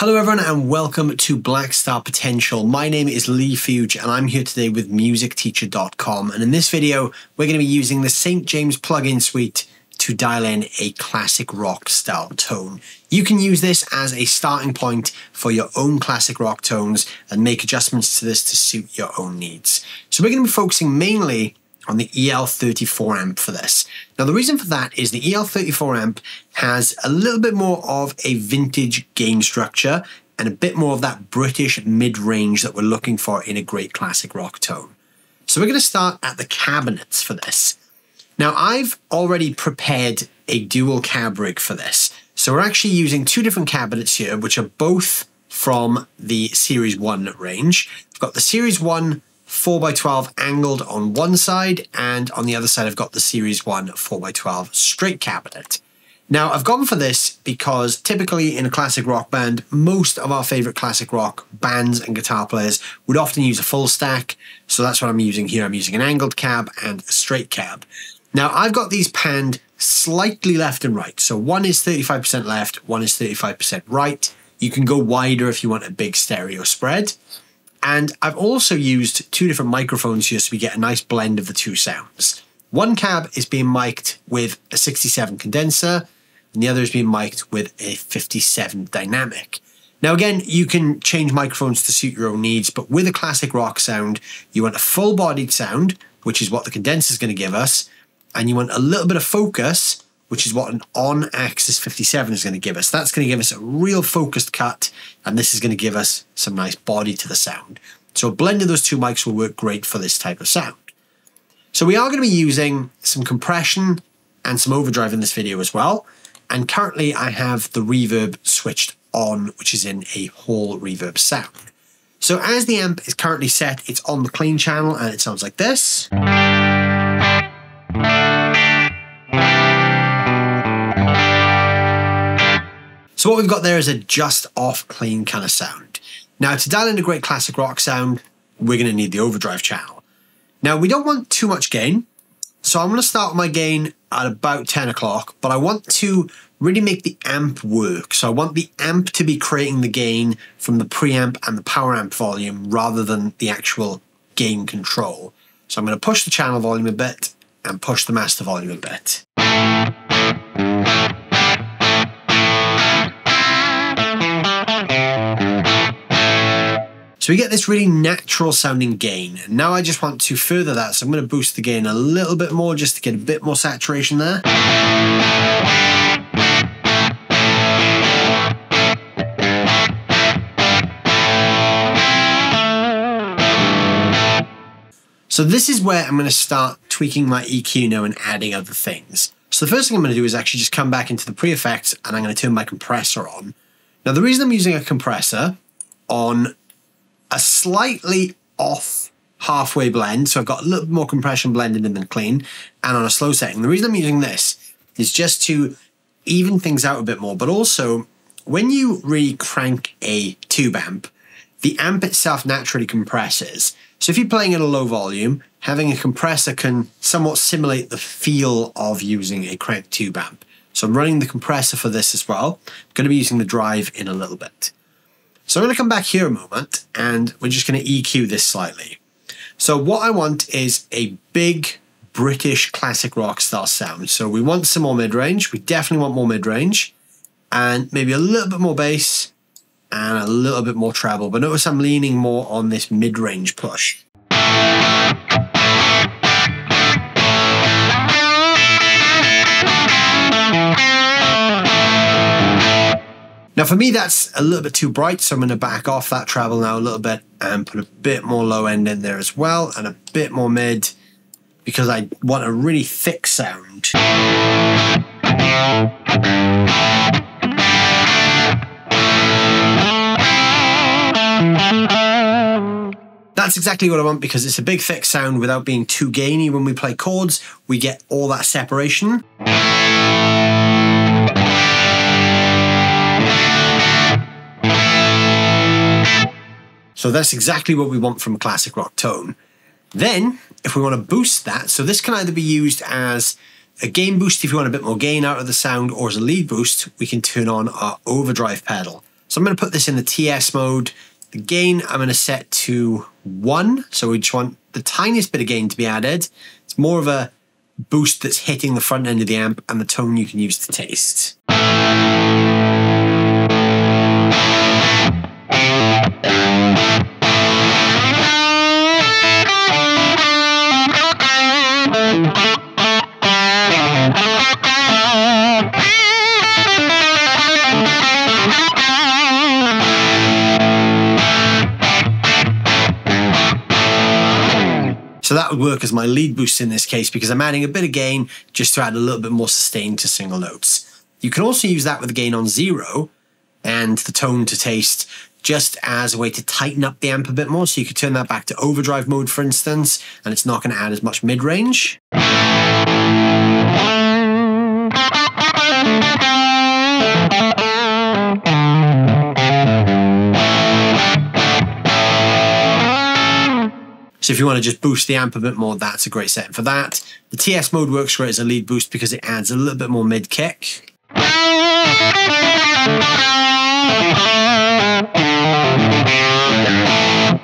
Hello everyone and welcome to Blackstar Potential. My name is Leigh Fuge and I'm here today with MusicTeacher.com, and in this video we're going to be using the St. James Plugin Suite to dial in a classic rock style tone. You can use this as a starting point for your own classic rock tones and make adjustments to this to suit your own needs. So we're going to be focusing mainly on the EL34 amp for this. Now the reason for that is the EL34 amp has a little bit more of a vintage gain structure and a bit more of that British mid-range that we're looking for in a great classic rock tone. So we're going to start at the cabinets for this. Now I've already prepared a dual cab rig for this. So we're actually using two different cabinets here, which are both from the Series 1 range. I've got the Series 1 4x12 angled on one side, and on the other side I've got the Series 1 4x12 straight cabinet. Now I've gone for this because typically in a classic rock band, most of our favorite classic rock bands and guitar players would often use a full stack, so that's what I'm using here. I'm using an angled cab and a straight cab. Now I've got these panned slightly left and right, so one is 35% left, one is 35% right. You can go wider if you want a big stereo spread. And I've also used two different microphones here so we get a nice blend of the two sounds. One cab is being mic'd with a 67 condenser and the other is being mic'd with a 57 dynamic. Now again, you can change microphones to suit your own needs, but with a classic rock sound, you want a full-bodied sound, which is what the condenser is going to give us, and you want a little bit of focus, which is what an on-axis 57 is going to give us. That's going to give us a real focused cut, and this is going to give us some nice body to the sound. So a blend of those two mics will work great for this type of sound. So we are going to be using some compression and some overdrive in this video as well. And currently I have the reverb switched on, which is in a hall reverb sound. So as the amp is currently set, it's on the clean channel and it sounds like this. So what we've got there is a just off clean kind of sound. Now to dial in a great classic rock sound, we're going to need the overdrive channel. Now we don't want too much gain, so I'm going to start my gain at about 10 o'clock, but I want to really make the amp work. So I want the amp to be creating the gain from the preamp and the power amp volume rather than the actual gain control. So I'm going to push the channel volume a bit and push the master volume a bit. So we get this really natural sounding gain. Now I just want to further that, so I'm going to boost the gain a little bit more just to get a bit more saturation there. So this is where I'm going to start tweaking my EQ now and adding other things. So the first thing I'm going to do is actually just come back into the pre-effects and I'm going to turn my compressor on. Now the reason I'm using a compressor on a slightly off halfway blend, so I've got a little bit more compression blended in than clean, and on a slow setting. The reason I'm using this is just to even things out a bit more, but also when you really crank a tube amp, the amp itself naturally compresses. So if you're playing at a low volume, having a compressor can somewhat simulate the feel of using a cranked tube amp. So I'm running the compressor for this as well. I'm going to be using the drive in a little bit. So I'm going to come back here a moment and we're just going to EQ this slightly. So what I want is a big British classic rock style sound. So we want some more mid-range. We definitely want more mid-range and maybe a little bit more bass and a little bit more treble. But notice I'm leaning more on this mid-range push. Now for me, that's a little bit too bright, so I'm going to back off that treble now a little bit and put a bit more low end in there as well and a bit more mid because I want a really thick sound. That's exactly what I want because it's a big thick sound without being too gainy. When we play chords, we get all that separation. So that's exactly what we want from a classic rock tone. Then, if we want to boost that, so this can either be used as a gain boost if you want a bit more gain out of the sound, or as a lead boost, we can turn on our overdrive pedal. So I'm going to put this in the TS mode. The gain I'm going to set to 1. So we just want the tiniest bit of gain to be added. It's more of a boost that's hitting the front end of the amp and the tone you can use to taste. So that would work as my lead boost in this case because I'm adding a bit of gain just to add a little bit more sustain to single notes. You can also use that with the gain on 0 and the tone to taste just as a way to tighten up the amp a bit more. So you could turn that back to overdrive mode, for instance, and it's not going to add as much mid-range. So if you want to just boost the amp a bit more, that's a great setting for that. The TS mode works great as a lead boost because it adds a little bit more mid kick.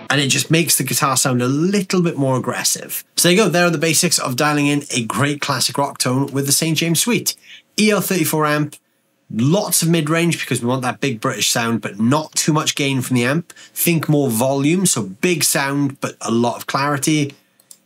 And it just makes the guitar sound a little bit more aggressive. So there you go, there are the basics of dialing in a great classic rock tone with the St. James Suite. EL34 amp, lots of mid-range because we want that big British sound, but not too much gain from the amp. Think more volume, so big sound, but a lot of clarity.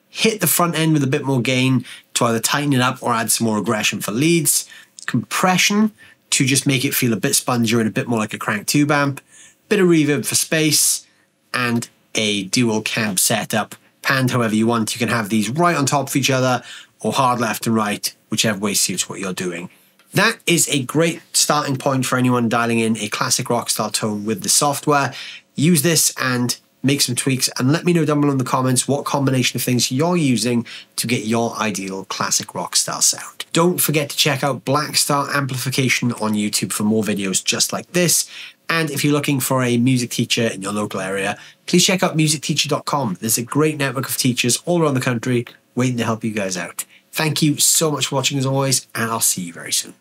Hit the front end with a bit more gain to either tighten it up or add some more aggression for leads. Compression to just make it feel a bit spongier and a bit more like a crank tube amp. Bit of reverb for space and a dual cab setup. Panned however you want. You can have these right on top of each other or hard left and right, whichever way suits what you're doing. That is a great starting point for anyone dialing in a classic rock star tone with the software. Use this and make some tweaks and let me know down below in the comments what combination of things you're using to get your ideal classic rock star sound. Don't forget to check out Blackstar Amplification on YouTube for more videos just like this. And if you're looking for a music teacher in your local area, please check out MusicTeacher.com. There's a great network of teachers all around the country waiting to help you guys out. Thank you so much for watching as always, and I'll see you very soon.